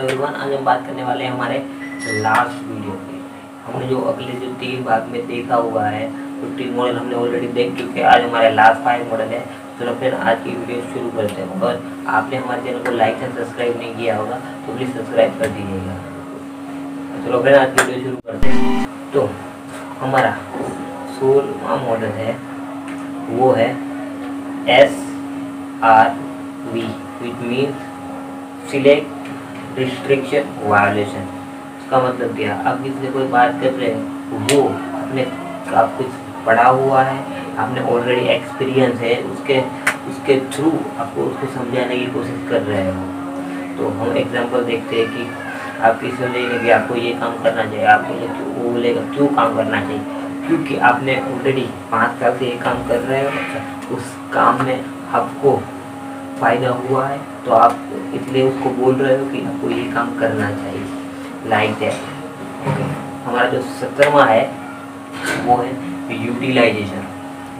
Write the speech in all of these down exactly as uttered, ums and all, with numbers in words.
Everyone, आज हम बात करने वाले हैं हमारे लास्ट वीडियो की। हमने जो अगले जो तीन भाग में देखा हुआ है तो तीन मॉडल हमने ऑलरेडी देख चुके हैं। आज हमारे लास्ट फाइव मॉडल है। चलो फिर आज की वीडियो शुरू करते हैं। और आपने हमारे चैनल को लाइक एंड सब्सक्राइब नहीं किया होगा तो प्लीज़ सब्सक्राइब कर दीजिएगा। चलो फिर आज की वीडियो शुरू करते हैं। तो हमारा सोलवा मॉडल है वो है S R V, which means select restriction violation. इसका मतलब क्या, आप किसी कोई बात कर रहे हो वो आपने आप कुछ पढ़ा हुआ है, आपने ऑलरेडी एक्सपीरियंस है, उसके उसके थ्रू आपको उसको समझाने की कोशिश कर रहे हो। तो हम एग्जांपल देखते हैं कि आप किसी को बोलेंगे कि आपको ये काम करना चाहिए, आपको ये वो बोलेगा क्यों काम करना चाहिए, क्योंकि आपने ऑलरेडी पाँच साल से ये काम कर रहे हो, उस काम में आपको फ़ायदा हुआ है तो आप इसलिए उसको बोल रहे हो कि आपको ये काम करना चाहिए, लाइक दैट। ओके, हमारा जो सत्रहवा है वो है यूटिलाइजेशन।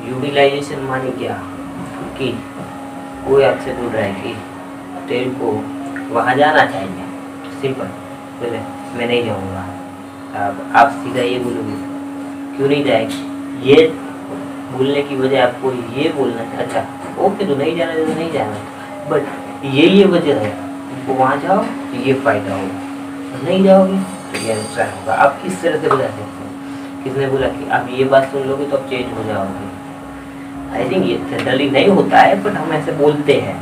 यूटिलाइजेशन माने क्या, कि कोई आपसे बोल रहा है कि तेरे को वहाँ जाना चाहिए, सिंपल बोले मैं नहीं जाऊँगा। आप आप सीधा ये बोलोगे क्यों नहीं जाएगी, ये बोलने की वजह आपको ये बोलना है, अच्छा ओके तो नहीं जाना तो नहीं जाना, बट ये ये वजह है, तुमको वहाँ जाओ तो ये फायदा होगा, नहीं जाओगे तो ये नुकसान होगा। आप किस तरह से बता सकते हो, किसने बोला कि आप ये बात सुन लोगे तो आप चेंज हो जाओगे। आई थिंक ये जनरली नहीं होता है बट हम ऐसे बोलते हैं।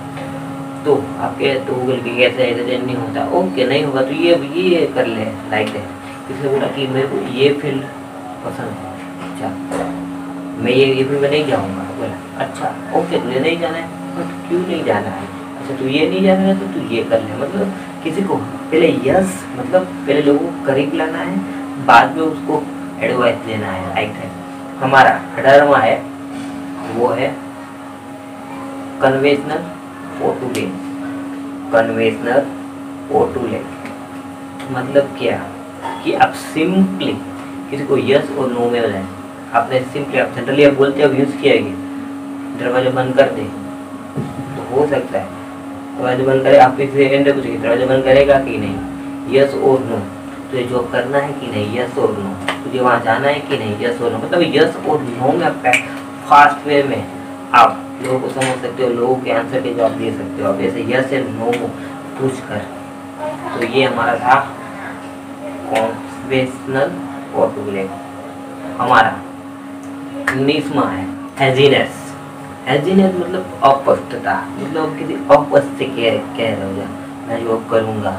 तो आप कह तो गूगल के कैसे ऐसे चेंज नहीं होता, ओके नहीं होगा तो ये ये कर ले, लाइक है। किसने बोला कि मेरे को ये फील्ड पसंद है, अच्छा मैं ये ये फिर मैं नहीं जाऊँगा, बोला अच्छा ओके तुझे नहीं जाना है बट तो क्यों नहीं जाना है, अच्छा तू ये नहीं जाना है तो तू ये कर ले। मतलब किसी को पहले यस मतलब पहले लोगों को करीब लाना है, बाद में उसको एडवाइस देना है, राइट है। हमारा अठारहवां है वो है कन्वेंशनल पोर्टुलेट। कन्वेंशनल पोर्टुलेट मतलब क्या, कि आप सिंपली किसी को यस और नो में बताएं। आपने सिंपली आप जनरली आप बोलते हो यूज़ किया कि दरवाजा बंद कर दे, तो हो सकता है दरवाजा बंद करे, आप किसी एंड पूछेंगे दरवाजा बंद करेगा कि नहीं, यस और नो, तुझे जॉब करना है कि नहीं, यस और नो, तुझे वहाँ जाना है कि नहीं, यस और नो। मतलब यस और नो में आप फास्ट वे में आप लोगों को समझ सकते हो, लोगों के आंसर के जवाब दे सकते हो, आप ऐसे यस एंड नो पूछ कर। तो ये हमारा था कॉन्वेंशनल पोर्टुलेट। हमारा उन्नीसवा है हैजीनेस। हैजीनेस मतलब अस्पष्टता, मतलब किसी अस्पष्ट से कह कह रहे हो जा मैं जॉब करूँगा,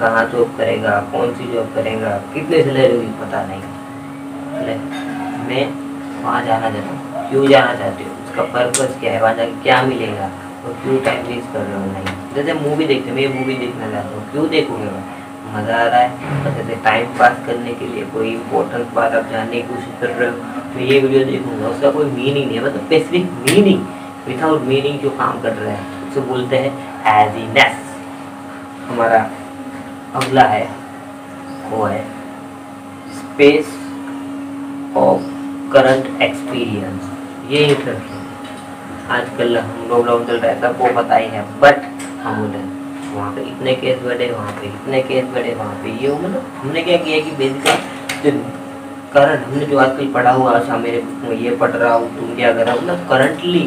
कहाँ जॉब करेगा, कौन सी जॉब करेगा, कितने सैलरी होगी पता नहीं, मैं वहाँ जाना चाहता हूँ, क्यों जाना चाहते हो, उसका पर्पज़ क्या है, वहाँ जाके क्या मिलेगा और क्यों टाइम वेस्ट कर रहे हो। नहीं जैसे मूवी देखते, मैं मूवी देखना चाहता हूँ, क्यों देखूँगा, मज़ा आ रहा है, जैसे टाइम पास करने के लिए कोई इम्पोर्टेंट बात आप जानने की कोशिश कर रहे हो तो ये वीडियो देखूंगा, उसका कोई मीनिंग नहीं है, मतलब स्पेसिफिक मीनिंग विथआउट मीनिंग जो काम कर रहे हैं उसको बोलते हैं हैजीनेस। हमारा अगला है वो है स्पेस ऑफ करंट एक्सपीरियंस। ये इंटरेस्ट आजकल हम लॉकडाउन चल रहा है, सबको पता ही है, बट हम उधर वहाँ पे इतने केस बढ़े, वहाँ पे इतने केस बढ़े, वहाँ पे ये हो, मतलब हमने क्या किया कि बेसिकली जो करंट हमने जो आजकल पढ़ा हुआ, अच्छा मेरे मैं ये पढ़ रहा हूँ, तुम क्या कर रहा हो, मतलब करंटली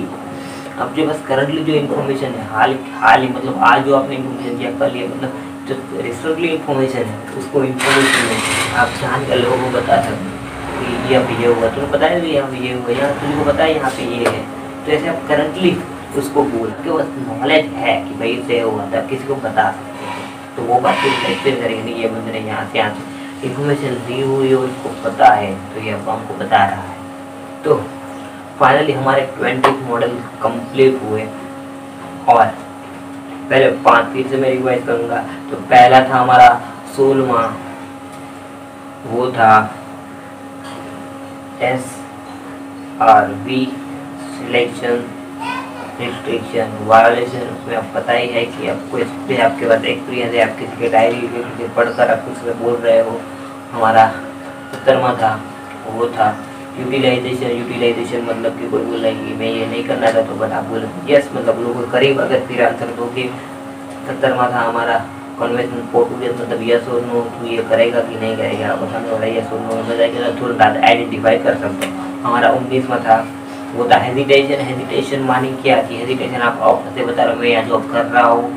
अब जो बस करंटली जो इन्फॉर्मेशन है, हाल हाल ही मतलब आज जो आपने इन्फॉर्मेशन दिया, कल ये मतलब जो रिसेंटली इन्फॉर्मेशन है उसको इन्फॉर्मेशन आप जान कर लोगों को बता सकते कि यहाँ पे ये हुआ, तुम्हें पता है यहाँ पे ये हुआ, यहाँ तुमको पता है यहाँ पे ये है, तो ऐसे आप करंटली उसको बोल के बस नॉलेज है कि भाई इससे हुआ था, किसी को बता सकते हैं, तो वो बात एक्सप्लेन करेंगे नहीं ये बंदे ने यहाँ से यहाँ से इन्फॉर्मेशन दी हुई और उसको पता है तो ये अब हमको बता रहा है। तो फाइनली हमारे ट्वेंटी मॉडल कंप्लीट हुए। और पहले पाँच फिर से मैं रिवाइज करूँगा। तो पहला था हमारा सोलवा, वो था S R V selection restriction violation. उसमें आप पता ही है कि आपको इस पर आपके पास एक्सपीरियंस है, आप किसी के डायरी किसी पढ़कर आप कुछ बोल रहे हो। हमारा सत्तरवा था वो था यूटिलाइजेशन। यूटिलाइजेशन मतलब कि कोई बोल रहा है कि मैं ये नहीं करना था तो बट आप बोलो यस, मतलब लोगों के करीब अगर फिर आंसर दोगे। सत्तरवा था हमारा कन्वेंशन पोर्टुगेज मतलब यस और नो तो ये करेगा कि नहीं करेगा, ऑप्शन हो रहा है यस और नो में जाएगा तो तुरंत आइडेंटिफाई कर सकते हैं। हमारा उन्नीस में था वो था हेजिटेशन। हेजिटेशन माने क्या कि हेजिटेशन आप ऑप्शन से बता रहे हो मैं यहाँ जॉब कर रहा हूँ,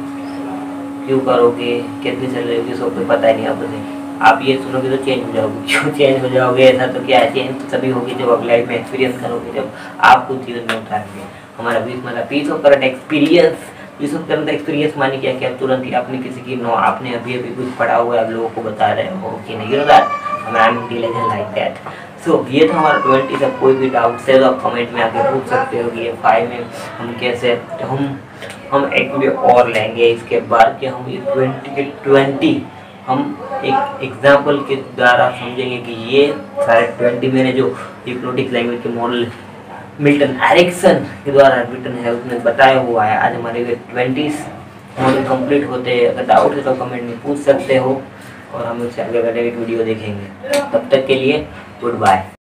क्यों करोगे, कितनी सैलरी होगी, सब कुछ पता ही नहीं आपको। आप ये सुनोगे तो चेंज हो जाओगे। क्यों चेंज हो जाओगे, ऐसा तो क्या है, चेंज तभी होगी जब आप लाइफ में एक्सपीरियंस करोगे, जब आपको जीवन में उतारोगे। हमारा बीस मतलब piece of current experience. Piece of current experience माने क्या कि आप तुरंत ही आपने किसी की नो आपने अभी अभी कुछ पढ़ा हुआ है आप लोगों को बता रहे हो कि नहीं लाइक दैट। सो ये था हमारा ट्वेंटी का। कोई भी डाउट्स है तो आप कमेंट में आके पूछ सकते हो कि फाइव में हम कैसे हम हम एक वीडियो और लेंगे इसके बाद कि हम ये ट्वेंटी के ट्वेंटी हम एक एग्जाम्पल के द्वारा समझेंगे कि ये सारे ट्वेंटी मैंने जो हिप्नोटिक लैंग्वेज के मॉडल मिल्टन एरिक्सन के द्वारा मिल्टन एरिक्सन ने बताया हुआ है। आज हमारे ट्वेंटीज़ मॉडल कंप्लीट होते हैं। अगर डाउट है तो कमेंट में पूछ सकते हो और हम उससे आगे बढ़े वीडियो देखेंगे। तब तक के लिए गुड बाय।